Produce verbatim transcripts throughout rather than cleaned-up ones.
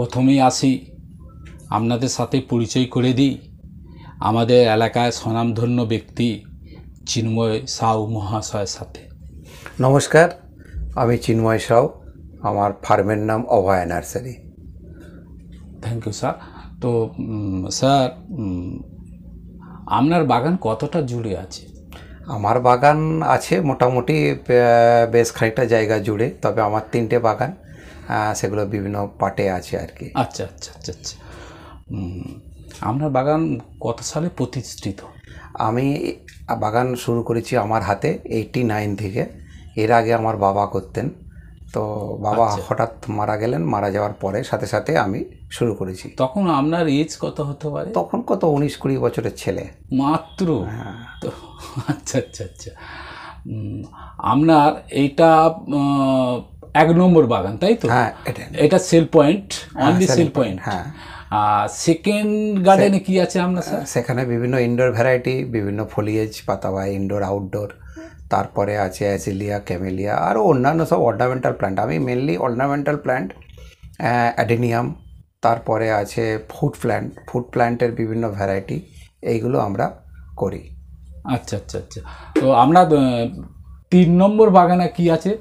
प्रथमेই আসি আপনাদের সাথে পরিচয় করে দিই। আমাদের এলাকায় স্বনামধন্য ব্যক্তি চিন্ময় সাউ মহাশয়ের সাথে। নমস্কার, আমি চিন্ময় সাউ, আমার ফার্মের নাম Abhaya nursery. Thank you sir. তো স্যার, আপনার বাগান কতটা জুড়ে আছে? আমার বাগান আছে মোটামুটি বেশ খানিকটা জায়গা জুড়ে, তবে আমার তিনটে বাগান, সেগুলো বিভিন্ন পার্টে আছে আর কি। আচ্ছা আচ্ছা আচ্ছা আচ্ছা। আপনার বাগান কত সালে প্রতিষ্ঠিত? আমি বাগান শুরু করেছি আমার হাতে এইটি নাইন থেকে। এর আগে আমার বাবা করতেন, তো বাবা হঠাৎ মারা গেলেন। মারা যাওয়ার পরে সাথে সাথে আমি শুরু করেছি। তখন আপনার এজ কত হতে পারে? তখন কত উনিশ কুড়ি বছরের ছেলে মাত্র। হ্যাঁ তো আচ্ছা আচ্ছা আচ্ছা। আপনার এইটা এক নম্বর বাগান তাই তো? হ্যাঁ, এটা এটা sale point, only sale point. হ্যাঁ। আর সেকেন্ড গার্ডেনে কি আছে আপনার স্যার? সেখানে বিভিন্ন ইনডোর ভ্যারাইটি, বিভিন্ন ফলিয়েজ পাতা বা ইনডোর আউটডোর, তারপরে আছে অ্যাসিলিয়া, ক্যামেলিয়া, আরও অন্যান্য সব অর্নামেন্টাল প্ল্যান্ট। আমি মেনলি অর্নামেন্টাল প্ল্যান্ট, অ্যাডেনিয়াম, তারপরে আছে ফুড প্ল্যান্ট, ফুড প্ল্যান্টের বিভিন্ন ভ্যারাইটি, এইগুলো আমরা করি। আচ্ছা আচ্ছা আচ্ছা। তো আমরা তিন নম্বর বাগানে কি আছে?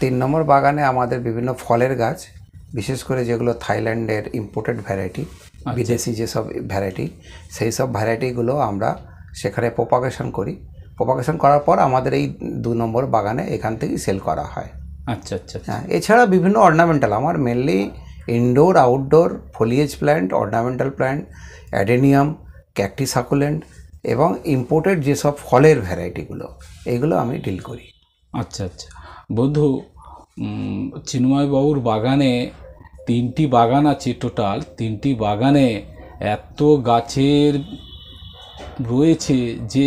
তিন নম্বর বাগানে আমাদের বিভিন্ন ফলের গাছ, বিশেষ করে যেগুলো থাইল্যান্ডের ইম্পোর্টেড ভ্যারাইটি, বিদেশি যেসব ভ্যারাইটি, সেই সব ভ্যারাইটিগুলো আমরা সেখানে প্রোপাগেশন করি। প্রোপাগেশন করার পর আমাদের এই দু নম্বর বাগানে এখান থেকেই সেল করা হয়। আচ্ছা আচ্ছা। হ্যাঁ, এছাড়া বিভিন্ন অর্নামেন্টাল, আমার mainly indoor outdoor, foliage plant, ornamental plant, adenium, cacti succulent এবং ইম্পোর্টেড যেসব ফলের ভ্যারাইটিগুলো, এগুলো আমি ডিল করি। আচ্ছা আচ্ছা। বন্ধু, চিন্ময়বাবুর বাগানে তিনটি বাগান আছে টোটাল। তিনটি বাগানে এত গাছের রয়েছে যে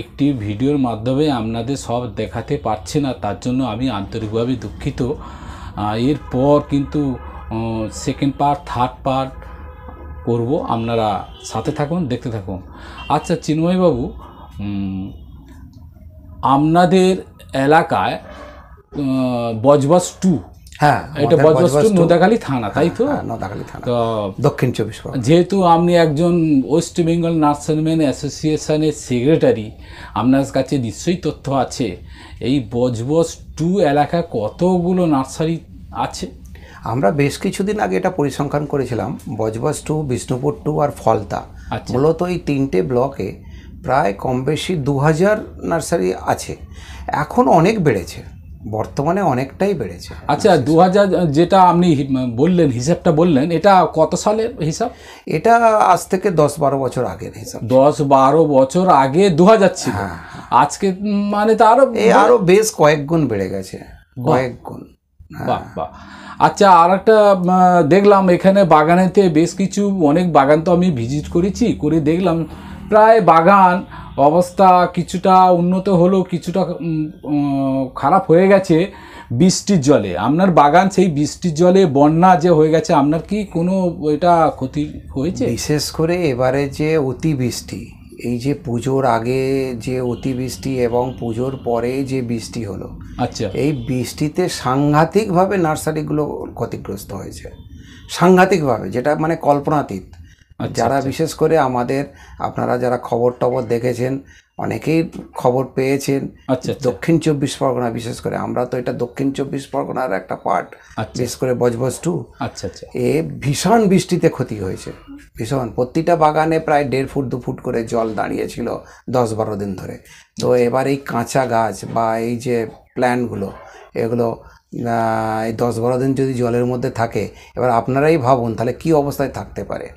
একটি ভিডিওর মাধ্যমে আপনাদের সব দেখাতে পারছি না, তার জন্য আমি আন্তরিকভাবে দুঃখিত। এরপর কিন্তু সেকেন্ড পার্ট, থার্ড পার্ট করব, আপনারা সাথে থাকুন, দেখতে থাকুন। আচ্ছা চিন্ময়বাবু, আপনাদের এলাকায় বজবজ টু, হ্যাঁ এটা বজবজ টু নোদাখালী থানা তাই তো? নোদাখালী থানা, তো দক্ষিণ চব্বিশ পরগনা। যেহেতু আপনি একজন ওয়েস্ট বেঙ্গল নার্সারিম্যান অ্যাসোসিয়েশনের সেক্রেটারি, আপনার কাছে নিশ্চয়ই তথ্য আছে এই বজবজ টু এলাকা কতগুলো নার্সারি আছে? আমরা বেশ কিছুদিন আগে এটা পরিসংখ্যান করেছিলাম। বজবজ টু, বিষ্ণুপুর টু আর ফলতা, মূলত এই তিনটে ব্লকে প্রায় কম বেশি দু হাজার নার্সারি আছে। এখন অনেক বেড়েছে, বর্তমানে অনেকটাই বেড়েছে। আচ্ছা, দু হাজার যেটা আপনি বললেন, হিসাবটা বললেন, এটা কত সালের হিসাব? এটা আজ থেকে দশ বারো বছর আগের হিসাব। দশ বারো বছর আগে দু হাজার ছিল, আজকে মানে তো আরও আরও বেশ কয়েক গুণ বেড়ে গেছে, কয়েক গুণ। বাহ বাহ। আচ্ছা, আর একটা দেখলাম এখানে বাগানেতে বেশ কিছু, অনেক বাগান তো আমি ভিজিট করেছি, করে দেখলাম প্রায় বাগান অবস্থা কিছুটা উন্নত হলো, কিছুটা খারাপ হয়ে গেছে বৃষ্টির জলে। আপনার বাগান সেই বৃষ্টির জলে বন্যা যে হয়ে গেছে, আপনার কি কোনো এটা ক্ষতি হয়েছে? বিশেষ করে এবারে যে অতিবৃষ্টি, এই যে পুজোর আগে যে অতিবৃষ্টি এবং পুজোর পরে যে বৃষ্টি হলো, আচ্ছা, এই বৃষ্টিতে সাংঘাতিকভাবে নার্সারিগুলো ক্ষতিগ্রস্ত হয়েছে, সাংঘাতিকভাবে, যেটা মানে কল্পনাতীত। যারা বিশেষ করে আমাদের, আপনারা যারা খবর টবর দেখেছেন, অনেকেই খবর পেয়েছেন। দক্ষিণ চব্বিশ পরগনা, বিশেষ করে আমরা তো এটা দক্ষিণ চব্বিশ পরগনার একটা পার্ট, বিশেষ করে বজবজ টু। আচ্ছা আচ্ছা। এ ভীষণ বৃষ্টিতে ক্ষতি হয়েছে, ভীষণ। প্রতিটা বাগানে প্রায় দেড় ফুট দু ফুট করে জল দাঁড়িয়েছিল দশ বারো দিন ধরে। তো এবার এই কাঁচা গাছ বা এই যে প্ল্যান্টগুলো, এগুলো এই দশ বারো দিন যদি জলের মধ্যে থাকে, এবার আপনারাই ভাবুন তাহলে কী অবস্থায় থাকতে পারে।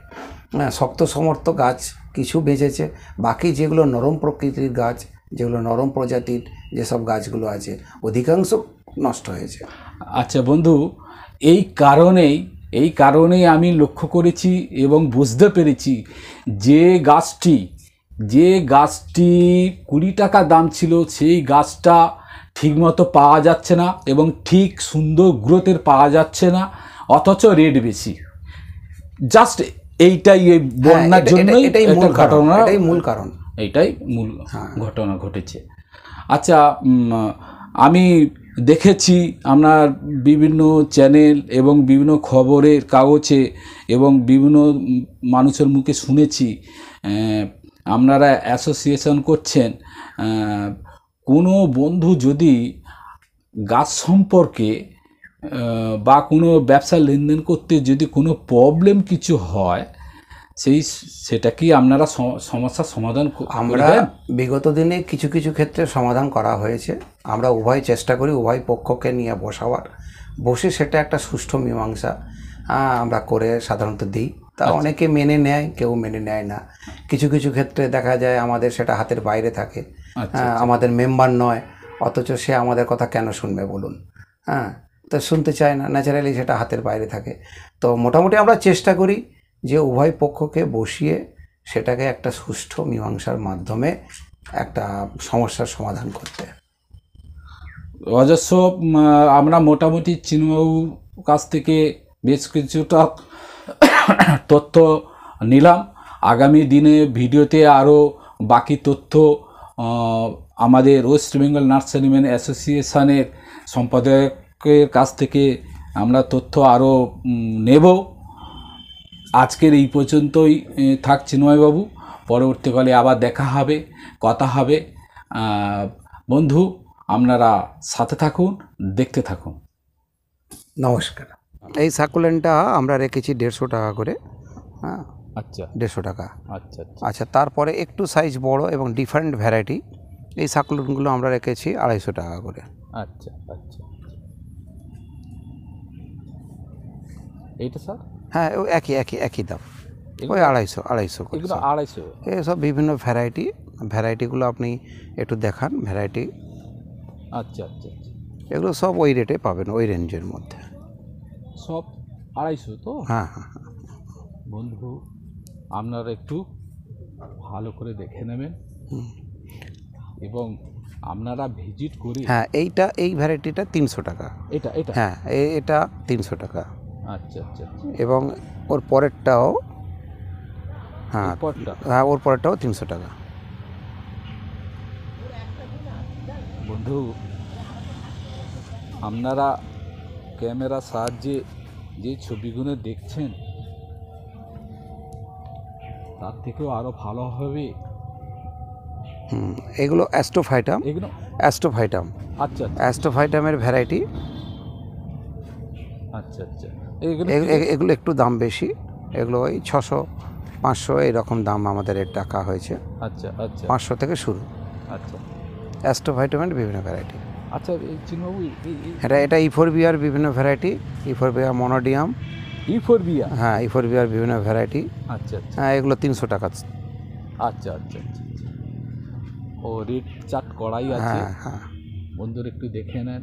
শক্ত সমর্থ গাছ কিছু বেঁচেছে, বাকি যেগুলো নরম প্রকৃতির গাছ, যেগুলো নরম প্রজাতির যেসব গাছগুলো আছে, অধিকাংশ নষ্ট হয়েছে। আচ্ছা বন্ধু, এই কারণেই এই কারণেই আমি লক্ষ্য করেছি এবং বুঝতে পেরেছি যে গাছটি যে গাছটি কুড়ি টাকা দাম ছিল, সেই গাছটা ঠিকমতো পাওয়া যাচ্ছে না এবং ঠিক সুন্দর গ্রোথের পাওয়া যাচ্ছে না, অথচ রেট বেশি। জাস্ট এইটাই, এই বন্যার জন্যই এটাই মূল ঘটনা, এটাই মূল কারণ, এটাই মূল ঘটনা ঘটেছে। আচ্ছা, আমি দেখেছি আপনার বিভিন্ন চ্যানেল এবং বিভিন্ন খবরের কাগজে এবং বিভিন্ন মানুষের মুখে শুনেছি আপনারা অ্যাসোসিয়েশন করছেন। কোনো বন্ধু যদি গাছ সম্পর্কে বা কোনো ব্যবসা লেনদেন করতে যদি কোনো প্রবলেম কিছু হয় সেই সেটা কি আপনারা সমস্যা সমাধান? আমরা বিগত দিনে কিছু কিছু ক্ষেত্রে সমাধান করা হয়েছে। আমরা উভয় চেষ্টা করি উভয় পক্ষকে নিয়ে বসাবার, বসে সেটা একটা সুষ্ঠু মীমাংসা আমরা করে সাধারণত দিই। তা অনেকে মেনে নেয়, কেউ মেনে নেয় না। কিছু কিছু ক্ষেত্রে দেখা যায় আমাদের সেটা হাতের বাইরে থাকে, আমাদের মেম্বার নয়, অথচ সে আমাদের কথা কেন শুনবে বলুন? হ্যাঁ, তো শুনতে চায় না, ন্যাচারালি সেটা হাতের বাইরে থাকে। তো মোটামুটি আমরা চেষ্টা করি যে উভয় পক্ষকে বসিয়ে সেটাকে একটা সুষ্ঠু মীমাংসার মাধ্যমে একটা সমস্যার সমাধান করতে। অজস্র আমরা মোটামুটি চিন্ময়বাবুর কাছ থেকে বেশ কিছুটা তথ্য নিলাম। আগামী দিনে ভিডিওতে আরও বাকি তথ্য আমাদের ওয়েস্ট বেঙ্গল নার্সারিম্যান অ্যাসোসিয়েশনের সম্পাদকের কাছ থেকে আমরা তথ্য আরও নেব। আজকের এই পর্যন্তই থাক চিন্ময়বাবু, পরবর্তীকালে আবার দেখা হবে, কথা হবে। বন্ধু আপনারা সাথে থাকুন, দেখতে থাকুন। নমস্কার। এই সাকুলেন্টটা আমরা রেখেছি দেড়শো টাকা করে। হ্যাঁ, আচ্ছা, দেড়শো টাকা। আচ্ছা আচ্ছা, তারপরে একটু সাইজ বড় এবং ডিফারেন্ট ভ্যারাইটি এই সাকুলেন্টগুলো আমরা রেখেছি আড়াইশো টাকা করে। আচ্ছা আচ্ছা, এইটা স্যার? হ্যাঁ, ও একই একই একই দাম, ওই আড়াইশো আড়াইশো আড়াইশো এসব বিভিন্ন ভ্যারাইটি। ভ্যারাইটিগুলো আপনি একটু দেখান ভ্যারাইটি। আচ্ছা আচ্ছা, এগুলো সব ওই রেটে পাবেন, ওই রেঞ্জের মধ্যে সব আড়াইশো তো? হ্যাঁ হ্যাঁ। বন্ধু আপনারা একটু ভালো করে দেখে নেবেন এবং আপনারা ভিজিট করি। হ্যাঁ, এইটা এই ভ্যারাইটিটা তিনশো টাকা। এটা এটা হ্যাঁ, এটা তিনশো টাকা। আচ্ছা আচ্ছা, এবং ওর পরেরটাও। হ্যাঁ হ্যাঁ, ওর পরেরটাও তিনশো টাকা। বন্ধু আপনারা ক্যামেরার সাহায্যে যে ছবিগুলো দেখছেন তার থেকেও আরও ভালো হবে। হুম, এগুলো অ্যাস্ট্রোফাইটাম, এগুলো অ্যাস্ট্রোফাইটাম। আচ্ছা, অ্যাস্ট্রোফাইটামের ভ্যারাইটি। আচ্ছা আচ্ছা, এগুলো একটু দাম বেশি, এগুলো ওই ছশো পাঁচশো এইরকম দাম আমাদের এর টাকা হয়েছে। আচ্ছা আচ্ছা, পাঁচশো থেকে শুরু। আচ্ছা, অ্যাস্ট্রোফাইটামের বিভিন্ন ভ্যারাইটি। আচ্ছা চিন্ময়বাবু, এটা এটা ইফোরবিয়ার বিভিন্ন ভ্যারাইটি, ইফোরবিয়া মনোডিয়াম, ইফোরবিয়া। হ্যাঁ, ইফোরবিয়ার বিভিন্ন ভ্যারাইটি। আচ্ছা আচ্ছা, হ্যাঁ, এগুলো তিনশো টাকা। আচ্ছা আচ্ছা, ও রেট চার্ট করাই আছে। হ্যাঁ হ্যাঁ, বন্ধুরা একটু দেখে নেন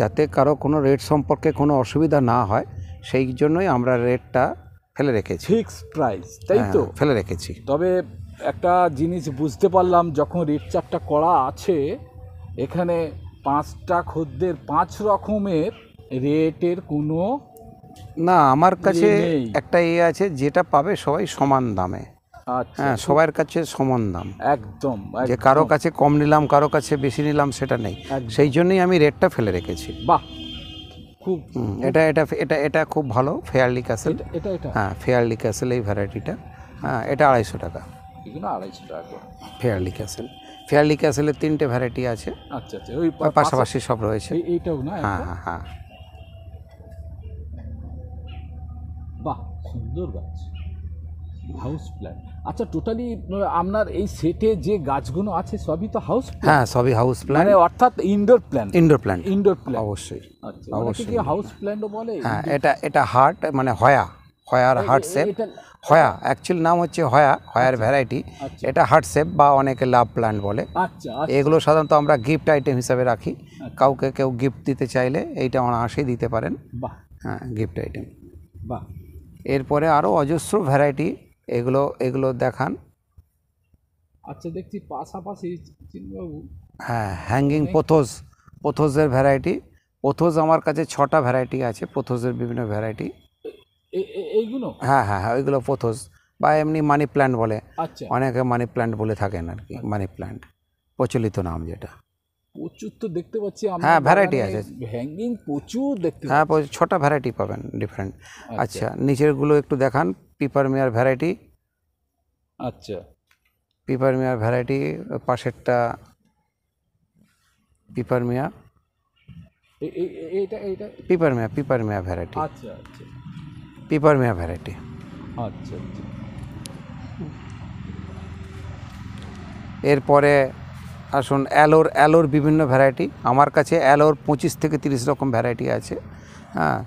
যাতে কারো কোনো রেট সম্পর্কে কোনো অসুবিধা না হয়, সেই জন্যই আমরা রেটটা ফেলে রেখেছি, ফিক্সড প্রাইস, তাই তো? ফেলে রেখেছি। তবে একটা জিনিস বুঝতে পারলাম, যখন রেট চার্টটা করা আছে এখানে পাঁচটা খদ্দের পাঁচ রকমের রেটের কোনো না। আমার কাছে একটা এ আছে, যেটা পাবে সবাই সমান দামে। হ্যাঁ, সবার কাছে সমান দাম, একদম। যে কারো কাছে কম নিলাম, কারো কাছে বেশি নিলাম, সেটা নেই। সেই জন্যই আমি রেটটা ফেলে রেখেছি। বাহ, খুব এটা এটা এটা এটা খুব ভালো। ফেয়ারলি ক্যাসেল, এটা এটা হ্যাঁ, ফেয়ারলি ক্যাসেল এই ভ্যারাইটিটা। হ্যাঁ, এটা আড়াইশো টাকা, আড়াইশো টাকা ফেয়ারলি ক্যাসেল। ফেয়ারলি ক্যাসেলের তিনটে ভ্যারাইটি আছে। আচ্ছা আচ্ছা, ওই পাশাপাশি সব রয়েছে। এইটাও না? হ্যাঁ হ্যাঁ, বাহ, সুন্দর গাছ, হাউস প্ল্যান্ট। আচ্ছা, টোটালি আপনার এই সেটে যে গাছগুলো আছে সবই তো হাউস? হ্যাঁ, সবই হাউস প্ল্যান্ট, অর্থাৎ indoor plant. Indoor plant, indoor plant, অবশ্যই অবশ্যই। হাউস প্ল্যান্টও বলে? হ্যাঁ, এটা এটা হার্ট মানে হয়া, হয়ার হার্ট শেপ। হয়া অ্যাকচুয়াল নাম হচ্ছে হয়া, হয়ার ভ্যারাইটি। এটা হার্ট শেপ বা অনেকে লাভ প্ল্যান্ট বলে। আচ্ছা, এগুলো সাধারণত আমরা গিফট আইটেম হিসাবে রাখি। কাউকে কেউ গিফট দিতে চাইলে এইটা অনায়াসেই দিতে পারেন। বাহ, হ্যাঁ, গিফট আইটেম। বাহ, এরপরে আরও অজস্র ভ্যারাইটি, এগুলো এগুলো দেখান। আচ্ছা, দেখছি পাশাপাশি চিন্ময়বাবু। হ্যাঁ, হ্যাঙ্গিং পোথোস, পোথোসের ভ্যারাইটি। পোথোস আমার কাছে ছটা ভ্যারাইটি আছে, পোথোসের বিভিন্ন ভ্যারাইটি এইগুলো। হ্যাঁ হ্যাঁ হ্যাঁ, ওইগুলো পোথোস বা এমনি মানি প্ল্যান্ট বলে। আচ্ছা, অনেকে মানি প্ল্যান্ট বলে থাকেন আর কি, মানি প্ল্যান্ট প্রচলিত নাম যেটা। প্রচুর তো দেখতে পাচ্ছি আমরা। হ্যাঁ ভ্যারাইটি আছে, হ্যাঙ্গিং প্রচুর দেখতে। হ্যাঁ ছোট ভ্যারাইটি পাবেন ডিফারেন্ট। আচ্ছা নিচের গুলো একটু দেখান, পিপারমিয়ার ভ্যারাইটি। আচ্ছা পিপারমিয়ার ভ্যারাইটি, পাশেরটা পিপারমিয়া, এইটা এইটা পিপারমিয়া, পিপারমিয়া ভ্যারাইটি। আচ্ছা আচ্ছা পিপারমিয়া ভ্যারাইটি। আচ্ছা আচ্ছা এরপরে আসুন অ্যালোর, অ্যালোর বিভিন্ন ভ্যারাইটি আমার কাছে। অ্যালোর পঁচিশ থেকে তিরিশ রকম ভ্যারাইটি আছে। হ্যাঁ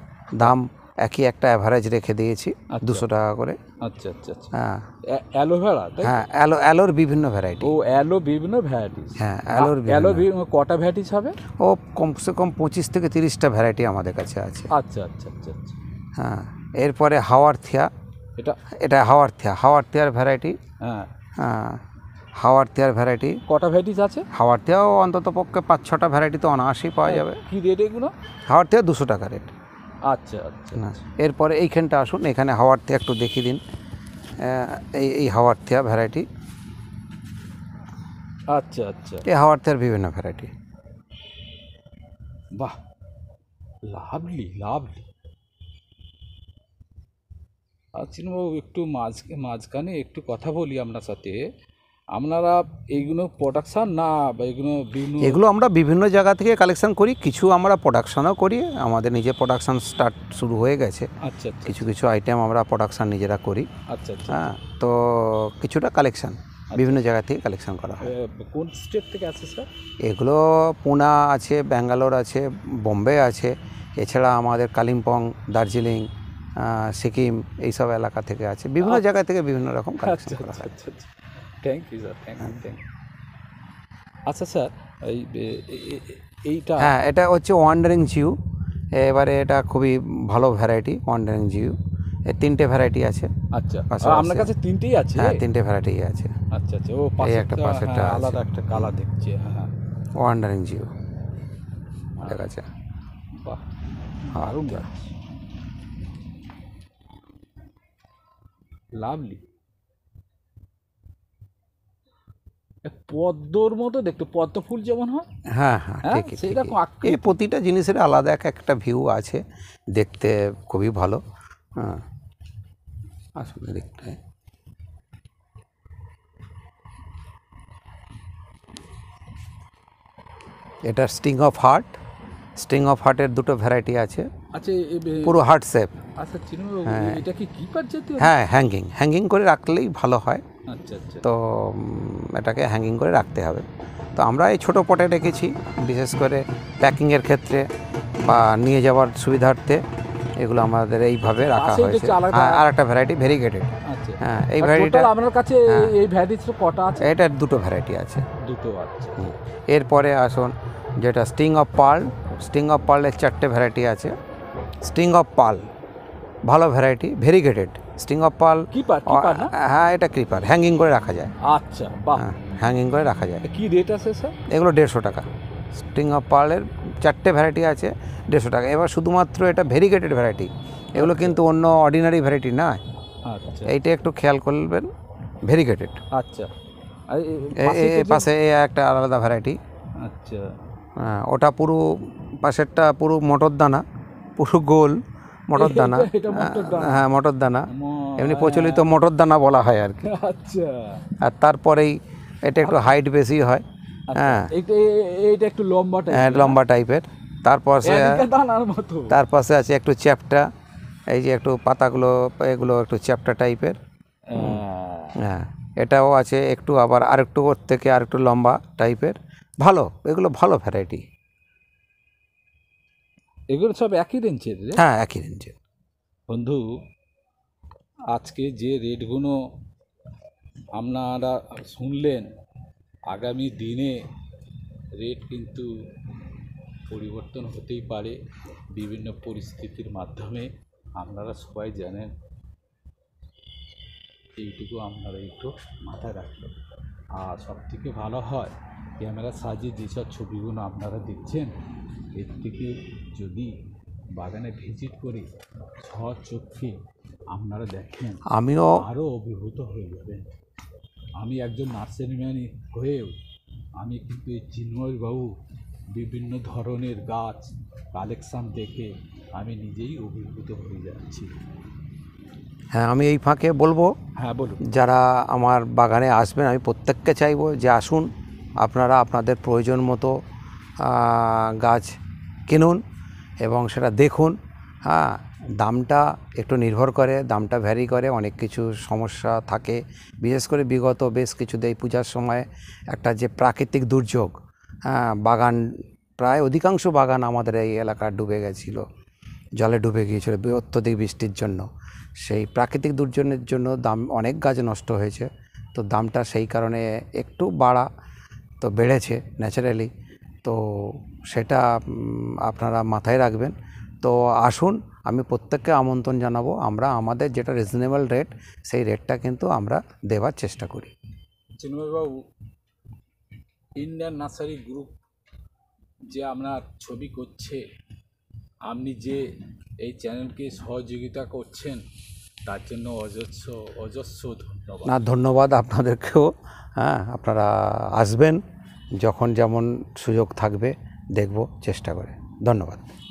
দাম একই, একটা অ্যাভারেজ রেখে দিয়েছি দুশো টাকা করে। আচ্ছা আচ্ছা আচ্ছা হ্যাঁ অ্যালোভেরা। হ্যাঁ অ্যালো, অ্যালোর বিভিন্ন ভ্যারাইটি। ও অ্যালো বিভিন্ন ভ্যারাইটি। হ্যাঁ অ্যালোর, অ্যালো কটা ভ্যারাইটি হবে? ও কমসে কম পঁচিশ থেকে তিরিশটা ভ্যারাইটি আমাদের কাছে আছে। আচ্ছা আচ্ছা আচ্ছা আচ্ছা হ্যাঁ এরপরে হাওয়ার্থিয়া, এটা এটা হাওয়ার্থিয়া, হাওয়ার্থিয়ার ভ্যারাইটি। হ্যাঁ হ্যাঁ হাওয়ার্থিয়ার ভ্যারাইটি। কটা ভ্যারাইটিস আছে হাওয়ার্থিয়াও? অন্তত পক্ষে পাঁচ ছটা ভ্যারাইটি তো অনায়াসেই পাওয়া যাবে। কী রেট এগুলো? হাওয়ার্থিয়া দুশো টাকা রেট। আচ্ছা আচ্ছা। এরপরে এইখানটা আসুন, এখানে হাওয়ার্থিয়া একটু দেখিয়ে দিন। এই এই হাওয়ার্থিয়া ভ্যারাইটি। আচ্ছা আচ্ছা এই হাওয়ার্থিয়ার বিভিন্ন ভ্যারাইটি। বাহ লাভলি লাভলি। আচ্ছা বাবু একটু মাঝ মাঝখানে একটু কথা বলি আপনার সাথে। আপনারা এইগুলো প্রোডাকশান না এইগুলো বিভিন্ন? এগুলো আমরা বিভিন্ন জায়গা থেকে কালেকশান করি, কিছু আমরা প্রোডাকশানও করি, আমাদের নিজে প্রোডাকশান স্টার্ট শুরু হয়ে গেছে। আচ্ছা কিছু কিছু আইটেম আমরা প্রোডাকশান নিজেরা করি। আচ্ছা হ্যাঁ তো কিছুটা কালেকশান বিভিন্ন জায়গা থেকে কালেকশান করা হয়। কোন স্টেট থেকে আছে স্যার এগুলো? পুনা আছে, ব্যাঙ্গালোর আছে, বোম্বে আছে, এছাড়া আমাদের কালিম্পং, দার্জিলিং, সিকিম এইসব এলাকা থেকে আছে, বিভিন্ন জায়গা থেকে বিভিন্ন রকম কালেকশান করা হয়। Thank you sir, thank you thank you. আচ্ছা স্যার এই এইটা? হ্যাঁ এটা হচ্ছে ওয়ান্ডারিং জিউ। এবারে এটা খুবই ভালো ভ্যারাইটি ওয়ান্ডারিং জিউ। এই তিনটে ভ্যারাইটি আছে। আচ্ছা আপনার কাছে তিনটেই আছে? হ্যাঁ তিনটে ভ্যারাইটি আছে। আচ্ছা আচ্ছা ও পাশে একটা, পাশে একটা আলাদা একটা কালা দেখছি। হ্যাঁ ওয়ান্ডারিং জিউ ঠিক আছে। বাহ দারুণ লাভলি। পদ্মর মতো দেখতে, পদ্ম ফুল যেমন হয়। হ্যাঁ হ্যাঁ সেরকম। এই প্রতিটা জিনিসের আলাদা এক একটা ভিউ আছে, দেখতে খুবই ভালো। হ্যাঁ আসলে দেখতে এটা string of heart, string of হার্টের দুটো ভ্যারাইটি আছে। আচ্ছা পুরো হার্ট শেপ। আচ্ছা এটা কি কিপার জাতীয়? হ্যাঁ হ্যাঙ্গিং, হ্যাঙ্গিং করে রাখলেই ভালো হয়। আচ্ছা আচ্ছা তো এটাকে হ্যাঙ্গিং করে রাখতে হবে। তো আমরা এই ছোটো পটে রেখেছি, বিশেষ করে প্যাকিংয়ের ক্ষেত্রে বা নিয়ে যাওয়ার সুবিধার্থে এগুলো আমাদের এইভাবে রাখা হয়েছে। আর একটা ভ্যারাইটি ভেরিগেটেড। হ্যাঁ এই ভ্যারাইটিটা আপনার কাছে? এই ভ্যারাইটি কটা আছে? এটার দুটো ভ্যারাইটি আছে, দুটো। আচ্ছা এরপরে আসুন যেটা string of pearl, string of পার্লের চারটে ভ্যারাইটি আছে। স্ট্রিং অফ পার্ল ভালো variety, variegated string of pearl. Keeper? হ্যাঁ এটা কিপার, হ্যাঙ্গিং করে রাখা যায়। আচ্ছা হ্যাঙ্গিং করে রাখা যায়। কী রেট আছে স্যার এগুলো? দেড়শো টাকা। স্ট্রিং অফ পার্লের চারটে ভ্যারাইটি আছে, দেড়শো টাকা। এবার শুধুমাত্র এটা ভেরিগেটেড ভ্যারাইটি, এগুলো কিন্তু অন্য অর্ডিনারি ভ্যারাইটি না। আচ্ছা এইটা একটু খেয়াল করবেন, ভেরিগেটেড। আচ্ছা পাশে একটা আলাদা ভ্যারাইটি। আচ্ছা হ্যাঁ ওটা পুরো, পাশেরটা পুরো মটর দানা, পুরো গোল মটর দানা। হ্যাঁ মটর দানা, এমনি প্রচলিত মটর দানা বলা হয় আর কি। আচ্ছা আর তারপরেই এটা একটু হাইট বেশি হয়। হ্যাঁ এইটা একটু লম্বা টাইপের, লম্বা টাইপের। তারপর তার পাশে আছে একটু চ্যাপটা, এই যে একটু পাতাগুলো এগুলো একটু চ্যাপটা টাইপের। হ্যাঁ এটাও আছে একটু, আবার আরেকটু ওর থেকে আরেকটু লম্বা টাইপের। ভালো এগুলো, ভালো ভ্যারাইটি। এগুলো সব একই রেঞ্জের? হ্যাঁ একই রেঞ্জের। বন্ধু আজকে যে রেটগুলো আপনারা শুনলেন, আগামী দিনে রেট কিন্তু পরিবর্তন হতেই পারে বিভিন্ন পরিস্থিতির মাধ্যমে, আপনারা সবাই জানেন। এইটুকু আপনারা একটু মাথায় রাখবেন। আর সবথেকে ভালো হয় ক্যামেরা সাজিয়ে যেসব ছবিগুলো আপনারা দেখছেন, এর থেকে যদি বাগানে ভিজিট করে স্বচক্ষে আপনারা দেখেন, আমিও আরও অভিভূত হয়ে যাবেন। আমি একজন নার্সারিম্যান হয়েও আমি কিন্তু এই চিন্ময় বাবু विभिन्न धरनेर गाछ कलेक्शन देखे आमी निजेई अभिभूत हये जाच्छि। हाँ आमी एई फाँके बोलबो, हाँ बोलुन, जारा आमार बागाने आसबेन आमी प्रत्येकके चाइबो जे आसुन आपनारा आपनादेर प्रयोजन मतो गाछ किनुन एबं सेटा देखुन। हाँ दामटा एकटु निर्भर करे, दामटा भ्यारि करे, अनेक किछु समस्या थाके, विशेष करे विगत बेश किछुदिन पूजार समय एकटा जे प्राकृतिक दुर्योग, हाँ बागान प्राय अधिकांश बागान आमादेर एई एलाका डुबे गेछिलो, जले डुबे गियेछिलो अत्यधिक बृष्टिर जन्य। सेई प्राकृतिक दुर्योगेर जन्य दाम अनेक गाछ नष्ट हयेछे, तो दामटा सेई कारणे एकटु बाड़ा तो बेड़ेछे न्याचारालि, तो सेटा आपनारा माथाय राखबेन। तो आसुन आमी प्रत्येकके आमंत्रण जानाबो, आमरा आमादेर जेटा रिजनेबल रेट सेई रेटटा किन्तु आमरा देवार चेष्टा करी। Chinmay babu, Indian nursery group जे आमरा छवि करछे आमनी जे एई चैनलके सहयोगिता करछेन तार जन्य अजस्र अजस्र धन्यवाद। ना धन्यवाद आपनादेरकेओ। हाँ आपनारा आसबेन যখন যেমন সুযোগ থাকবে দেখব চেষ্টা করে। ধন্যবাদ।